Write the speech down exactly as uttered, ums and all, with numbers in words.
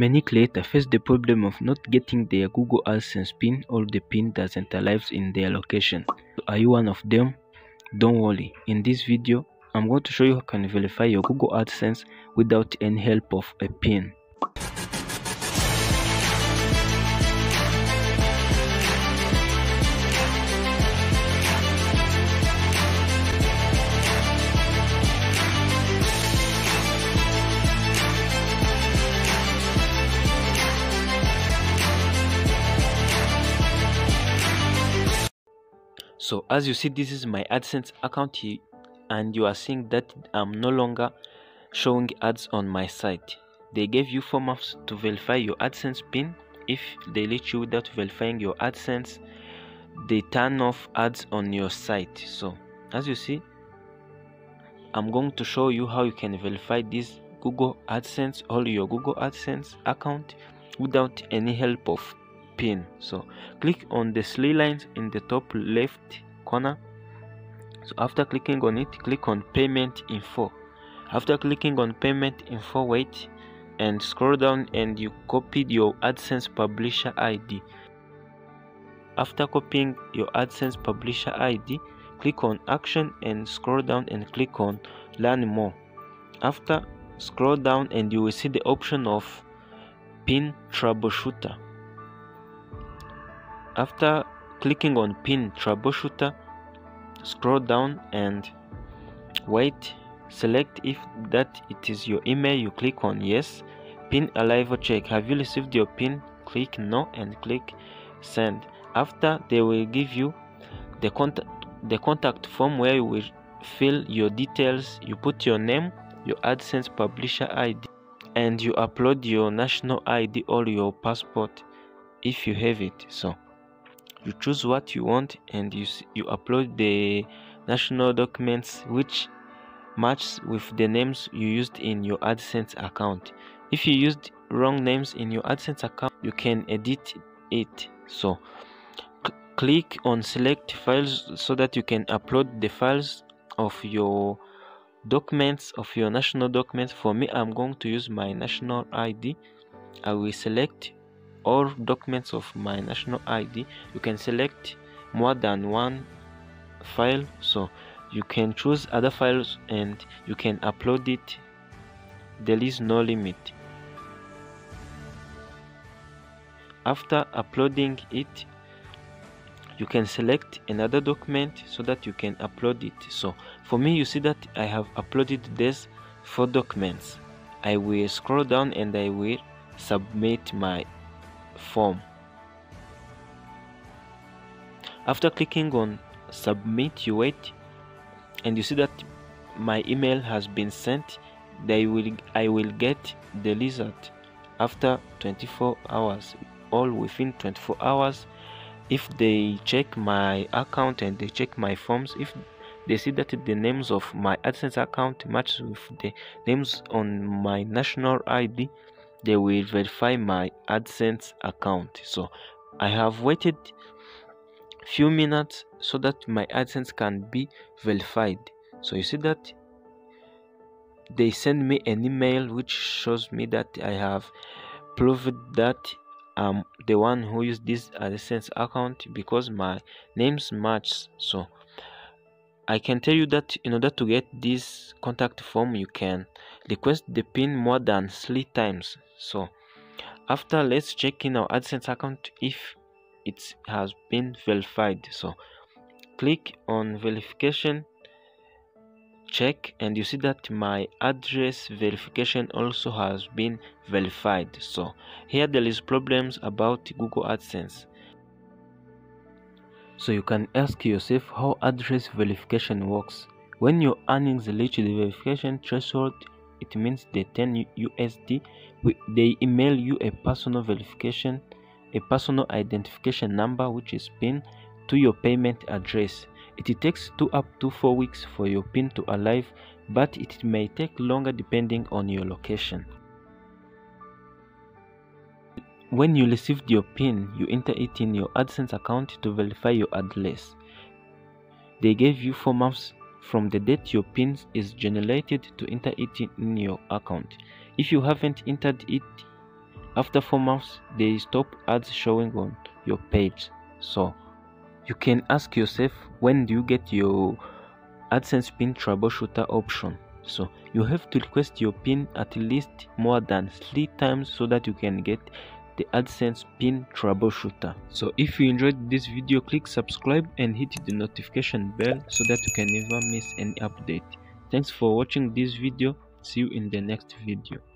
Many creators face the problem of not getting their Google AdSense pin or the pin doesn't arrive in their location. Are you one of them? Don't worry, in this video, I'm going to show you how you can verify your Google AdSense without any help of a pin. So as you see, this is my AdSense account here, and you are seeing that I'm no longer showing ads on my site. They gave you four months to verify your AdSense pin. If they let you without verifying your AdSense, they turn off ads on your site. So as you see, I'm going to show you how you can verify this Google AdSense or your Google AdSense account without any help of pin. So click on the three lines in the top left corner. So after clicking on it, click on payment info. After clicking on payment info, wait and scroll down, and you copied your AdSense publisher I D. After copying your AdSense publisher I D, click on action and scroll down and click on learn more. After, scroll down and you will see the option of PIN Troubleshooter. After clicking on PIN Troubleshooter, scroll down and wait, select if that it is your email, you click on yes. Pin arrival check, have you received your pin? Click no and click send. After, they will give you the contact the contact form where you will fill your details. You put your name, your AdSense publisher I D, and you upload your national I D or your passport if you have it. So you choose what you want and you you upload the national documents which matches with the names you used in your AdSense account. If you used wrong names in your AdSense account, you can edit it. So click on select files so that you can upload the files of your documents, of your national documents. For me, I'm going to use my national I D. I will select all documents of my national I D. You can select more than one file, so you can choose other files and you can upload it. There is no limit. After uploading it, you can select another document so that you can upload it. So for me, you see that I have uploaded these four documents. I will scroll down and I will submit my form. After clicking on submit, you wait and you see that my email has been sent. They will I will get the result after twenty-four hours, all within twenty-four hours. If they check my account and they check my forms, if they see that the names of my AdSense account match with the names on my national I D, they will verify my AdSense account. So I have waited few minutes so that my AdSense can be verified. So you see that they send me an email which shows me that I have proved that I'm the one who used this AdSense account because my names match. So I can tell you that in order to get this contact form, you can request the pin more than three times. So after, let's check in our AdSense account if it has been verified. So click on verification, check, and you see that my address verification also has been verified. So here there is problems about Google AdSense. So you can ask yourself how address verification works. When your earnings reach the verification threshold, it means the ten U S D, they email you a personal verification, a personal identification number which is PIN to your payment address. It takes two up to four weeks for your PIN to arrive, but it may take longer depending on your location. When you received your PIN, you enter it in your AdSense account to verify your address. They gave you four months from the date your PIN is generated to enter it in your account. If you haven't entered it After four months, they stop ads showing on your page. So you can ask yourself, when do you get your AdSense PIN Troubleshooter option? So you have to request your PIN at least more than three times so that you can get the AdSense PIN Troubleshooter. So if you enjoyed this video, click subscribe and hit the notification bell so that you can never miss any update. Thanks for watching this video. See you in the next video.